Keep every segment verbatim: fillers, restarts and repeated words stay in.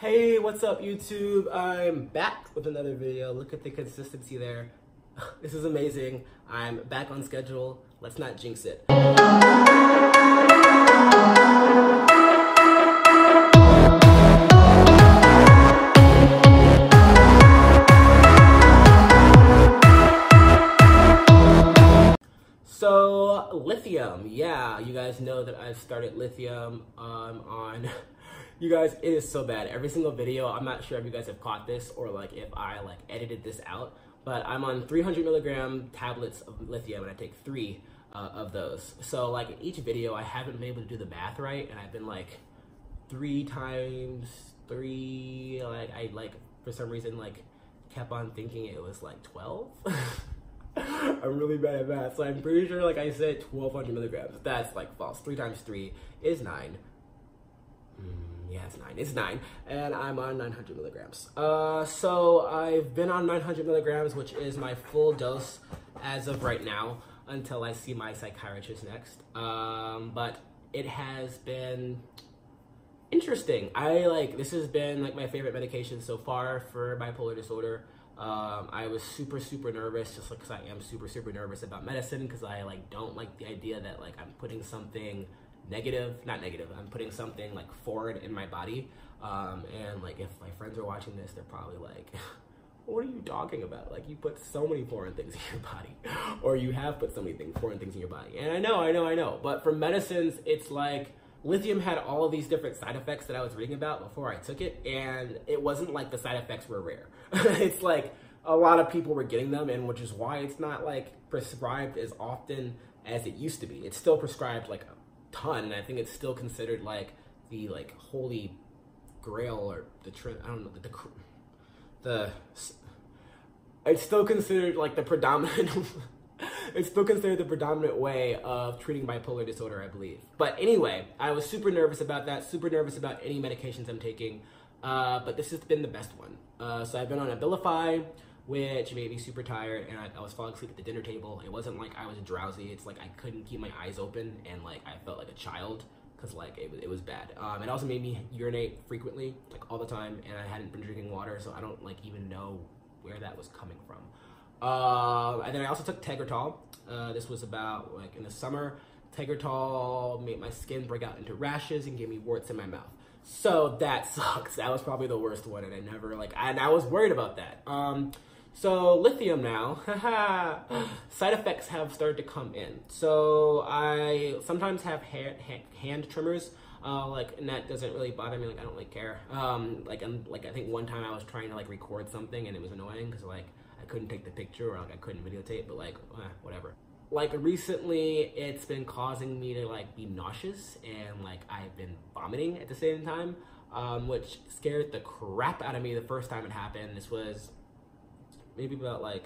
Hey, what's up YouTube? I'm back with another video. Look at the consistency there. This is amazing. I'm back on schedule. Let's not jinx it. So, lithium. Yeah, you guys know that I've started lithium um, on... You guys, it is so bad. Every single video, I'm not sure if you guys have caught this or like if I like edited this out, but I'm on three hundred milligram tablets of lithium and I take three uh, of those. So like in each video, I haven't been able to do the math right, and I've been like three times three, like I like for some reason like kept on thinking it was like twelve. I'm really bad at math, so I'm pretty sure like I said twelve hundred milligrams. That's like false. Three times three is nine. Mm. Yeah, it's nine. It's nine, and I'm on nine hundred milligrams. Uh, so I've been on nine hundred milligrams, which is my full dose as of right now until I see my psychiatrist next. Um, but it has been interesting. I like this has been like my favorite medication so far for bipolar disorder. Um, I was super super nervous, just because like, I am super super nervous about medicine, because I like don't like the idea that like I'm putting something. Negative, not negative, I'm putting something like forward in my body, um, and like if my friends are watching this, they're probably like, what are you talking about? Like you put so many foreign things in your body, or you have put so many things, foreign things in your body. And I know, I know, I know, but for medicines, it's like lithium had all of these different side effects that I was reading about before I took it, and it wasn't like the side effects were rare. It's like a lot of people were getting them, and which is why it's not like prescribed as often as it used to be. It's still prescribed like ton, and I think it's still considered like the like holy grail, or the I don't know the, the the it's still considered like the predominant it's still considered the predominant way of treating bipolar disorder, I believe. But anyway, I was super nervous about that, super nervous about any medications I'm taking, uh, but this has been the best one. Uh, so I've been on Abilify, which made me super tired, and I, I was falling asleep at the dinner table. It wasn't like I was drowsy, it's like I couldn't keep my eyes open, and like I felt like a child, because like it, it was bad. Um, it also made me urinate frequently, like all the time, and I hadn't been drinking water, so I don't like even know where that was coming from. Uh, and then I also took Tegretol. Uh, this was about like in the summer. Tegretol made my skin break out into rashes and gave me warts in my mouth. So that sucks. That was probably the worst one, and I never like, I, and I was worried about that. Um, So lithium now, haha, side effects have started to come in. So I sometimes have hair, hand, hand tremors, uh, like, and that doesn't really bother me, like, I don't really care. Um, like, I'm, like, I think one time I was trying to, like, record something, and it was annoying, because, like, I couldn't take the picture, or, like, I couldn't videotape, but, like, eh, whatever. Like, recently, it's been causing me to, like, be nauseous, and, like, I've been vomiting at the same time, um, which scared the crap out of me the first time it happened. This was... maybe about like,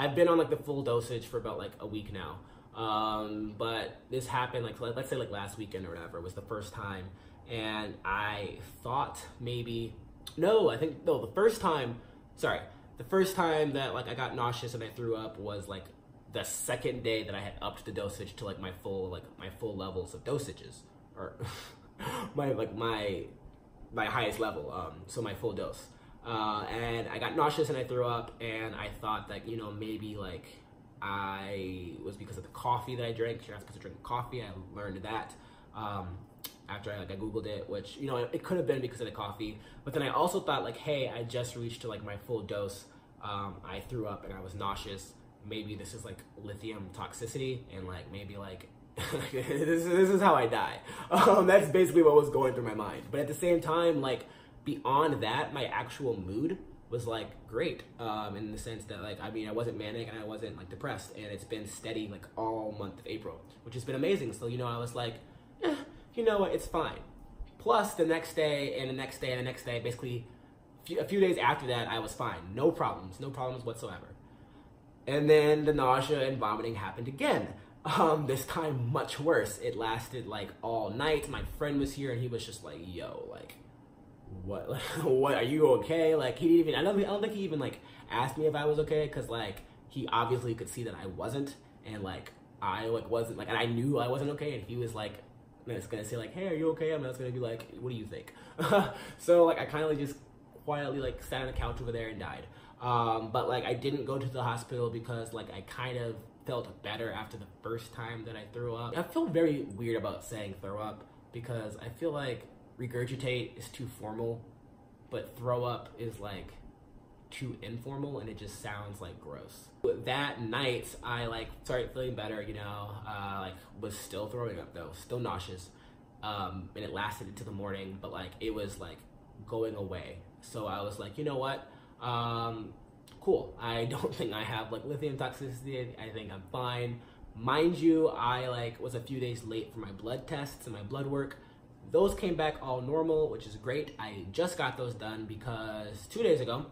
I've been on like the full dosage for about like a week now. Um, but this happened like, let's say like last weekend or whatever was the first time. And I thought maybe, no, I think, no, the first time, sorry, the first time that like I got nauseous and I threw up was like the second day that I had upped the dosage to like my full, like my full levels of dosages, or my, like my, my highest level. Um, so my full dose. Uh, and I got nauseous and I threw up, and I thought that, you know, maybe like I was because of the coffee that I drank. You're not supposed to drink coffee. I learned that um, after I, like, I Googled it, which, you know, it, it could have been because of the coffee. But then I also thought like, hey, I just reached to like my full dose. Um, I threw up and I was nauseous. Maybe this is like lithium toxicity, and like maybe like this, this is how I die. Um, that's basically what was going through my mind. But at the same time, like, beyond that, my actual mood was like great, um, in the sense that like, I mean, I wasn't manic and I wasn't like depressed, and it's been steady like all month of April, which has been amazing. So, you know, I was like, eh, you know what, it's fine. Plus the next day and the next day and the next day, basically a few days after that, I was fine. No problems, no problems whatsoever. And then the nausea and vomiting happened again. Um, this time much worse. It lasted like all night. My friend was here and he was just like, yo, like, what what are you okay? Like, he didn't even, I don't, I don't think he even like asked me if I was okay, because like he obviously could see that I wasn't, and like I like wasn't like, and I knew I wasn't okay, and he was like and it's gonna say like, hey, are you okay? I'm not gonna be like, what do you think? So like I kind of like just quietly like sat on the couch over there and died. Um, but like I didn't go to the hospital because like I kind of felt better after the first time that I threw up. I feel very weird about saying throw up because I feel like regurgitate is too formal, but throw up is like too informal and it just sounds like gross. That night I like started feeling better, you know, uh, like was still throwing up though, still nauseous, um, and it lasted into the morning, but like it was like going away. So I was like, you know what, um, cool. I don't think I have like lithium toxicity. I think I'm fine. Mind you, I like was a few days late for my blood tests and my blood work. Those came back all normal, which is great. I just got those done because two days ago,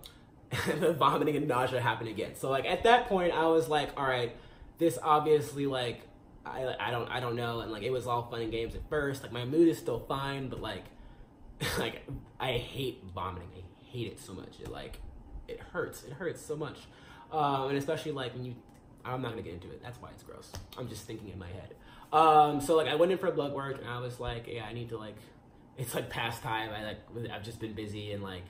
the vomiting and nausea happened again. So like at that point, I was like, all right, this obviously like I I don't I don't know. And like it was all fun and games at first. Like my mood is still fine, but like like I hate vomiting. I hate it so much. It like it hurts. It hurts so much, um, and especially like when you. I'm not gonna get into it. That's why it's gross. I'm just thinking in my head. Um, so like I went in for blood work and I was like, yeah, I need to like, it's like past time. I like I've just been busy and like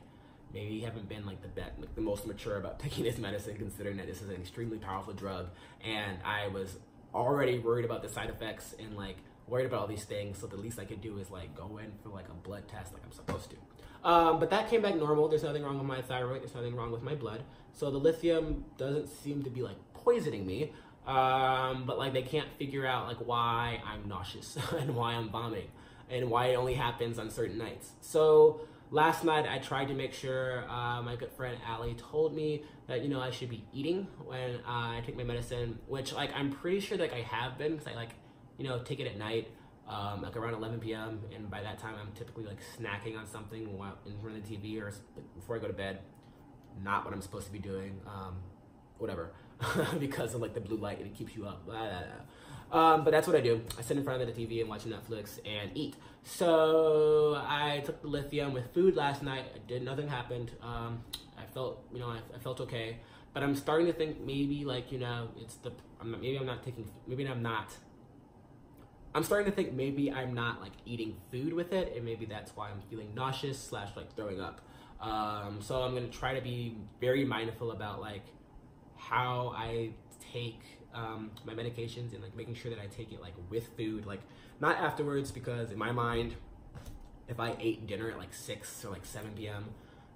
maybe haven't been like the bet, like the most mature about taking this medicine, considering that this is an extremely powerful drug. And I was already worried about the side effects and like worried about all these things. So the least I could do is like go in for like a blood test, like I'm supposed to. Um, but that came back normal. There's nothing wrong with my thyroid. There's nothing wrong with my blood. So the lithium doesn't seem to be like poisoning me. Um, but like they can't figure out like why I'm nauseous and why I'm vomiting and why it only happens on certain nights. So last night I tried to make sure, uh, my good friend Allie told me that, you know, I should be eating when uh, I take my medicine, which like I'm pretty sure like I have been because I like, you know, take it at night. Um, like around eleven p m and by that time I'm typically like snacking on something while in front of the T V or before I go to bed. Not what I'm supposed to be doing, um, whatever, because of like the blue light and it keeps you up, blah, blah, blah. Um, but that's what I do. I sit in front of the T V and watch Netflix and eat. So I took the lithium with food last night. I did, nothing happened. Um, I felt, you know, I, I felt okay, but I'm starting to think maybe like, you know, it's the, I'm not, maybe I'm not taking, maybe I'm not I'm starting to think maybe I'm not like eating food with it, and maybe that's why I'm feeling nauseous slash like throwing up. Um, so I'm gonna try to be very mindful about like how I take um, my medications and like making sure that I take it like with food, like not afterwards, because in my mind, if I ate dinner at like six or like seven p m,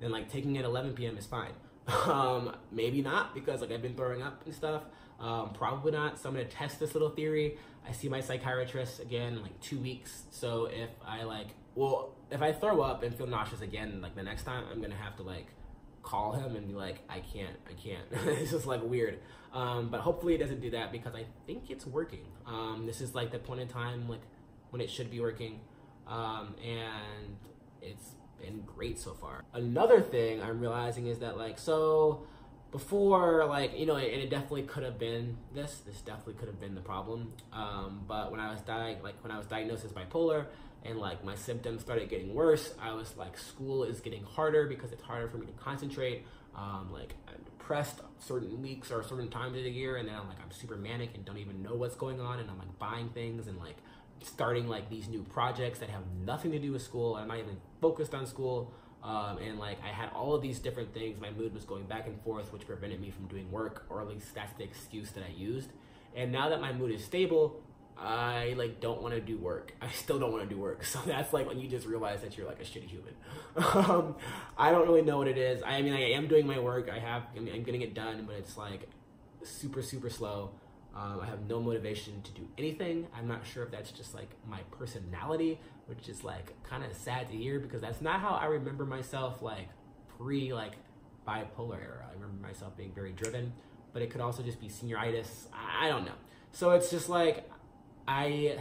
then like taking it at eleven p m is fine. Um, maybe not, because like I've been throwing up and stuff. Um, probably not. So I'm gonna test this little theory. I see my psychiatrist again in like two weeks. So if I like, well, if I throw up and feel nauseous again, like the next time, I'm gonna have to like call him and be like, I can't, I can't. It's just like weird. Um, but hopefully it doesn't do that because I think it's working. Um, this is like the point in time like when it should be working. Um, and it's been great so far. Another thing I'm realizing is that like, so before, like, you know, and it definitely could have been this, this definitely could have been the problem. Um, but when I was di- like when I was diagnosed as bipolar and like my symptoms started getting worse, I was like, school is getting harder because it's harder for me to concentrate. Um, like I'm depressed certain weeks or certain times of the year. And then I'm like, I'm super manic and don't even know what's going on. And I'm like buying things and like starting like these new projects that have nothing to do with school. I'm not even focused on school. Um, and like I had all of these different things. My mood was going back and forth, which prevented me from doing work, or at least that's the excuse that I used. And now that my mood is stable, I like don't want to do work. I still don't want to do work. So that's like when you just realize that you're like a shitty human. um, I don't really know what it is. I mean, I am doing my work. I have, I mean, I'm getting it done, but it's like super, super slow. Um, I have no motivation to do anything. I'm not sure if that's just like my personality, which is like kind of sad to hear because that's not how I remember myself like pre like bipolar era. I remember myself being very driven, but it could also just be senioritis. I, I don't know. So it's just like I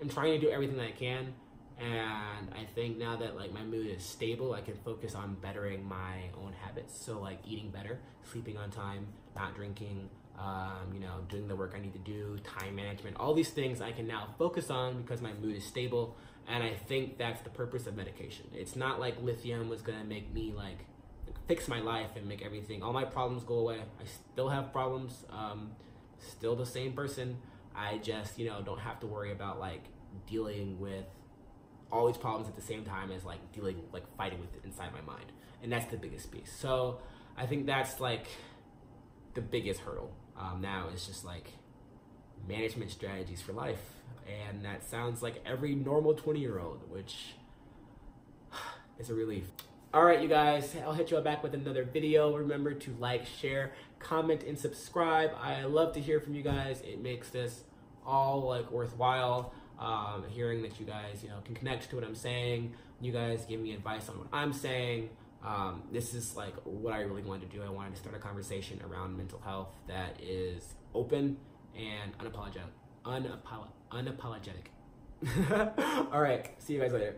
am trying to do everything that I can, and I think now that like my mood is stable, I can focus on bettering my own habits. So like eating better, sleeping on time, not drinking, Um, you know, doing the work I need to do, time management, all these things I can now focus on because my mood is stable. And I think that's the purpose of medication. It's not like lithium was gonna make me like fix my life and make everything, all my problems go away. I still have problems, um, still the same person. I just, you know, don't have to worry about like dealing with all these problems at the same time as like dealing, like fighting with it inside my mind. And that's the biggest piece. So I think that's like the biggest hurdle um, now is just like management strategies for life. And that sounds like every normal twenty year old, which is a relief. All right, you guys, I'll hit you all back with another video. Remember to like, share, comment, and subscribe. I love to hear from you guys. It makes this all like worthwhile. Um, hearing that you guys, you know, can connect to what I'm saying. You guys give me advice on what I'm saying. Um, this is like what I really wanted to do. I wanted to start a conversation around mental health that is open and unapologetic. Unapolo- unapologetic. All right, see you guys later.